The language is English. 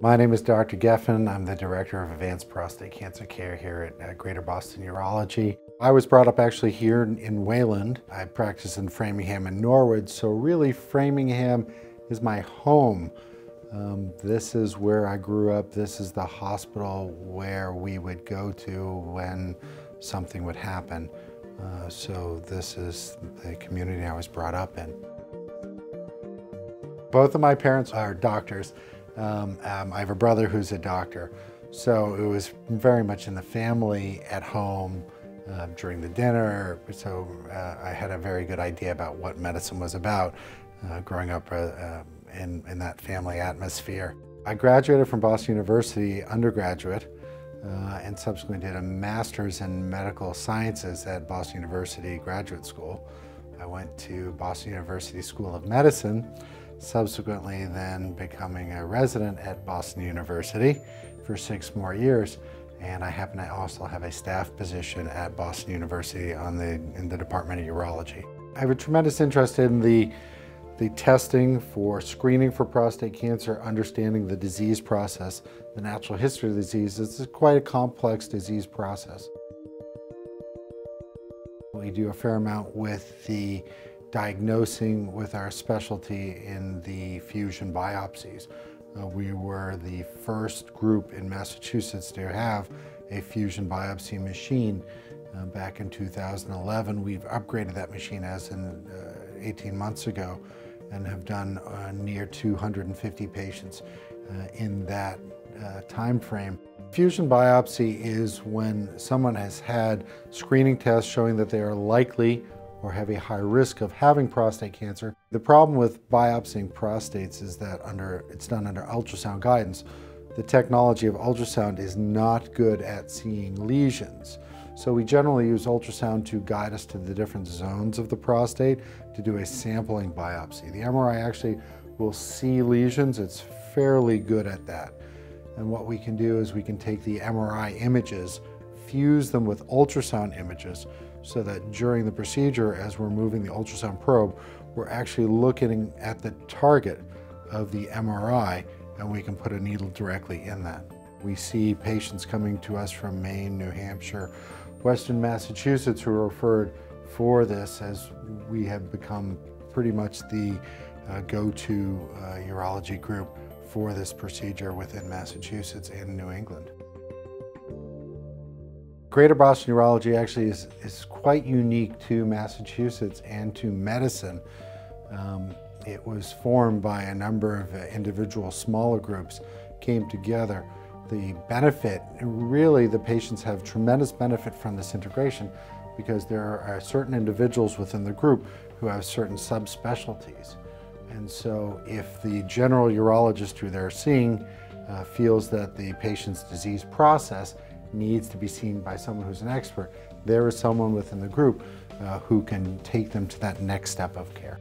My name is Dr. Geffen. I'm the Director of Advanced Prostate Cancer Care here at Greater Boston Urology. I was brought up actually here in Wayland. I practice in Framingham and Norwood, so really Framingham is my home. This is where I grew up. This is the hospital where we would go to when something would happen. So this is the community I was brought up in. Both of my parents are doctors. I have a brother who's a doctor. So it was very much in the family at home during the dinner. So I had a very good idea about what medicine was about growing up in that family atmosphere. I graduated from Boston University undergraduate and subsequently did a master's in medical sciences at Boston University Graduate School. I went to Boston University School of Medicine, subsequently then becoming a resident at Boston University for 6 more years. And I happen to also have a staff position at Boston University in the Department of Urology. I have a tremendous interest in the testing for screening for prostate cancer, understanding the disease process, the natural history of the disease. This is quite a complex disease process. We do a fair amount with the diagnosing with our specialty in the fusion biopsies. We were the first group in Massachusetts to have a fusion biopsy machine. Back in 2011, we've upgraded that machine as in 18 months ago, and have done near 250 patients in that time frame. Fusion biopsy is when someone has had screening tests showing that they are likely or have a high risk of having prostate cancer. The problem with biopsying prostates is that it's done under ultrasound guidance. The technology of ultrasound is not good at seeing lesions. So we generally use ultrasound to guide us to the different zones of the prostate to do a sampling biopsy. The MRI actually will see lesions. It's fairly good at that. And what we can do is we can take the MRI images, fuse them with ultrasound images, so that during the procedure, as we're moving the ultrasound probe, we're actually looking at the target of the MRI, and we can put a needle directly in that. We see patients coming to us from Maine, New Hampshire, Western Massachusetts who are referred for this, as we have become pretty much the go-to urology group for this procedure within Massachusetts and New England. Greater Boston Urology actually is quite unique to Massachusetts and to medicine. It was formed by a number of individual smaller groups, came together. The benefit, really the patients have tremendous benefit from this integration, because there are certain individuals within the group who have certain subspecialties. And so if the general urologist who they're seeing feels that the patient's disease process needs to be seen by someone who's an expert, there is someone within the group who can take them to that next step of care.